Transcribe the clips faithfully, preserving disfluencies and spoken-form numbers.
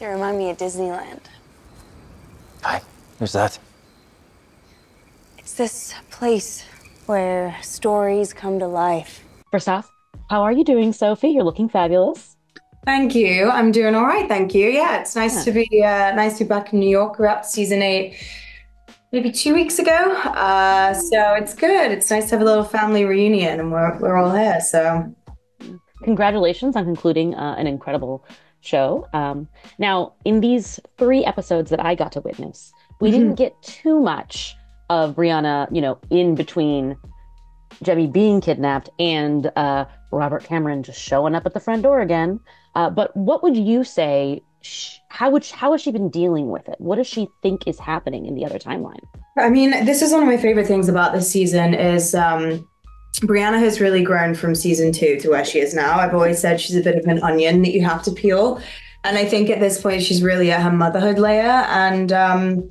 They remind me of Disneyland. Hi, who's that? It's this place where stories come to life. First off, how are you doing, Sophie? You're looking fabulous. Thank you. I'm doing all right, thank you. Yeah, it's nice yeah. to be uh, nice to be back in New York. We're up to season eight maybe two weeks ago. Uh, so it's good. It's nice to have a little family reunion and we're, we're all here, so. Congratulations on concluding uh, an incredible show. Um, now, in these three episodes that I got to witness, we mm-hmm. didn't get too much of Brianna, you know, in between Jemmy being kidnapped and uh, Robert Cameron just showing up at the front door again. Uh, but what would you say, sh how, would how has she been dealing with it? What does she think is happening in the other timeline? I mean, this is one of my favorite things about this season is um, Brianna has really grown from season two to where she is now. I've always said she's a bit of an onion that you have to peel. And I think at this point, she's really at her motherhood layer. And um,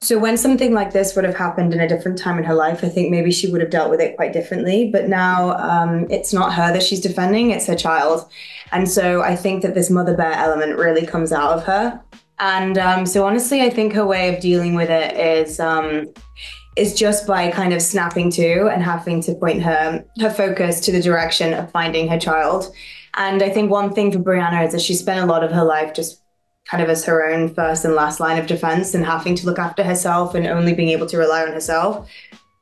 so when something like this would have happened in a different time in her life, I think maybe she would have dealt with it quite differently. But now um, it's not her that she's defending, it's her child. And so I think that this mother bear element really comes out of her. And um, so honestly, I think her way of dealing with it is um, is just by kind of snapping to and having to point her, her focus to the direction of finding her child. And I think one thing for Brianna is that she spent a lot of her life just kind of as her own first and last line of defense and having to look after herself and only being able to rely on herself.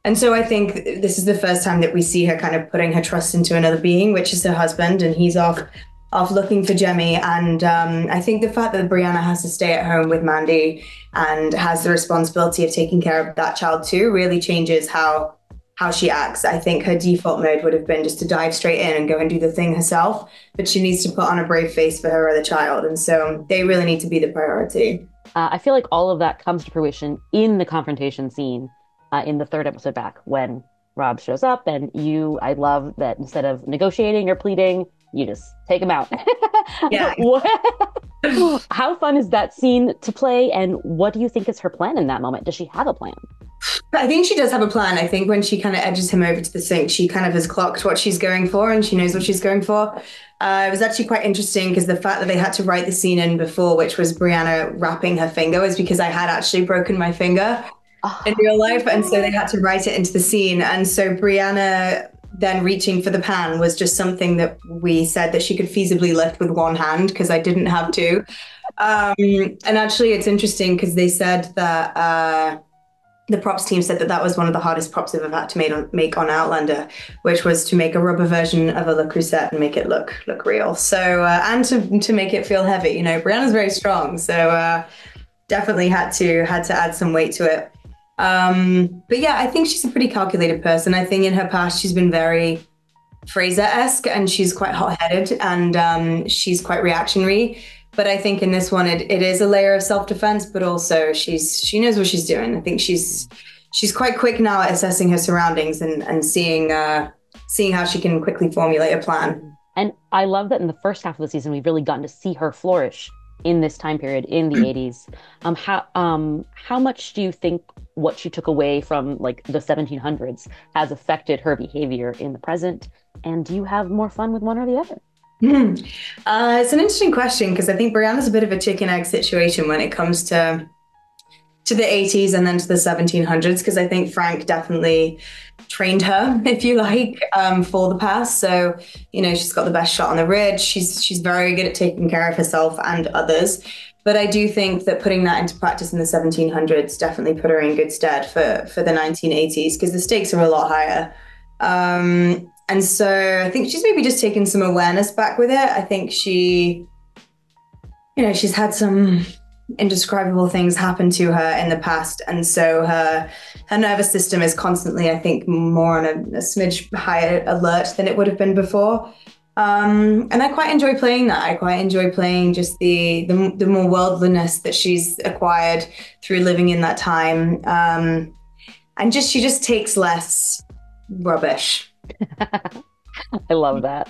And so I think this is the first time that we see her kind of putting her trust into another being, which is her husband, and he's off off looking for Jemmy. And um, I think the fact that Brianna has to stay at home with Mandy and has the responsibility of taking care of that child too really changes how how she acts. I think her default mode would have been just to dive straight in and go and do the thing herself, but she needs to put on a brave face for her other child. And so they really need to be the priority. Uh, I feel like all of that comes to fruition in the confrontation scene uh, in the third episode back when Rob shows up and you, I love that instead of negotiating or pleading, you just take him out. Yeah. How fun is that scene to play? And what do you think is her plan in that moment? Does she have a plan? I think she does have a plan. I think when she kind of edges him over to the sink, she kind of has clocked what she's going for and she knows what she's going for. Uh, it was actually quite interesting because the fact that they had to write the scene in before, which was Brianna wrapping her finger, was because I had actually broken my finger oh. in real life. And so they had to write it into the scene. And so Brianna then reaching for the pan was just something that we said that she could feasibly lift with one hand because I didn't have two. Um, and actually it's interesting because they said that... Uh, The props team said that that was one of the hardest props they've ever had to made on, make on Outlander, which was to make a rubber version of a Le Creuset and make it look look real. So uh, and to to make it feel heavy, you know, Brianna's very strong, so uh, definitely had to had to add some weight to it. Um, but yeah, I think she's a pretty calculated person. I think in her past she's been very Fraser-esque and she's quite hot-headed and um, she's quite reactionary. But I think in this one, it, it is a layer of self-defense, but also she's she knows what she's doing. I think she's she's quite quick now at assessing her surroundings and, and seeing uh, seeing how she can quickly formulate a plan. And I love that in the first half of the season, we've really gotten to see her flourish in this time period in the eighties. Um, how um, how much do you think what she took away from like the seventeen hundreds has affected her behavior in the present? And do you have more fun with one or the other? Hmm. Uh, it's an interesting question because I think Brianna's a bit of a chicken egg situation when it comes to to the eighties and then to the seventeen hundreds, because I think Frank definitely trained her, if you like, um, for the past. So, you know, she's got the best shot on the ridge. She's, she's very good at taking care of herself and others. But I do think that putting that into practice in the seventeen hundreds definitely put her in good stead for, for the nineteen eighties because the stakes are a lot higher. Um, And so I think she's maybe just taken some awareness back with it. I think she, you know, she's had some indescribable things happen to her in the past. And so her her nervous system is constantly, I think, more on a, a smidge higher alert than it would have been before. Um, and I quite enjoy playing that. I quite enjoy playing just the, the, the more worldliness that she's acquired through living in that time. Um, and just she just takes less rubbish. I love that.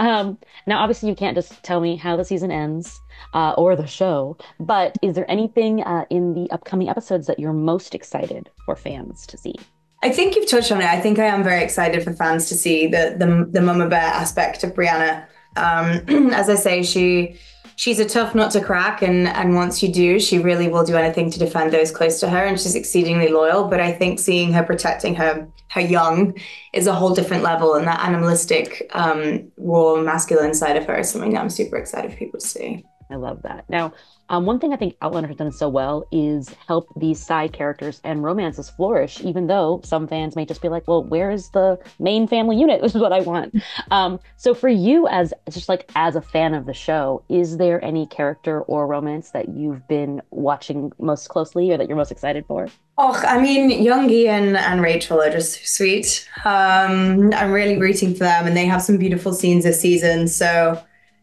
um, now, obviously, you can't just tell me how the season ends uh, or the show, but is there anything uh, in the upcoming episodes that you're most excited for fans to see? I think you've touched on it. I think I am very excited for fans to see the the, the mama bear aspect of Brianna. Um, as I say, she... she's a tough nut to crack, and, and once you do, she really will do anything to defend those close to her, and she's exceedingly loyal. But I think seeing her protecting her her young is a whole different level, and that animalistic, um, raw, masculine side of her is something that I'm super excited for people to see. I love that. Now, um, one thing I think Outlander has done so well is help these side characters and romances flourish, even though some fans may just be like, well, where is the main family unit? This is what I want. Um, so for you, as just like as a fan of the show, is there any character or romance that you've been watching most closely or that you're most excited for? Oh, I mean, young Ian and Rachel are just sweet. Um, I'm really rooting for them, and they have some beautiful scenes this season. So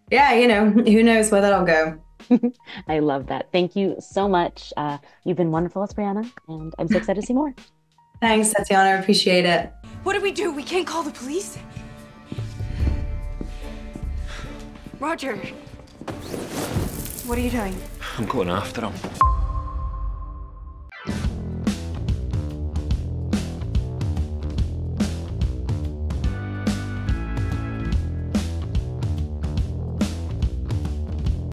yeah, you know, who knows where that'll go. I love that. Thank you so much. Uh, you've been wonderful as Brianna, and I'm so excited to see more. Thanks, Tatiana. I appreciate it. What do we do? We can't call the police. Roger, what are you doing? I'm going after him.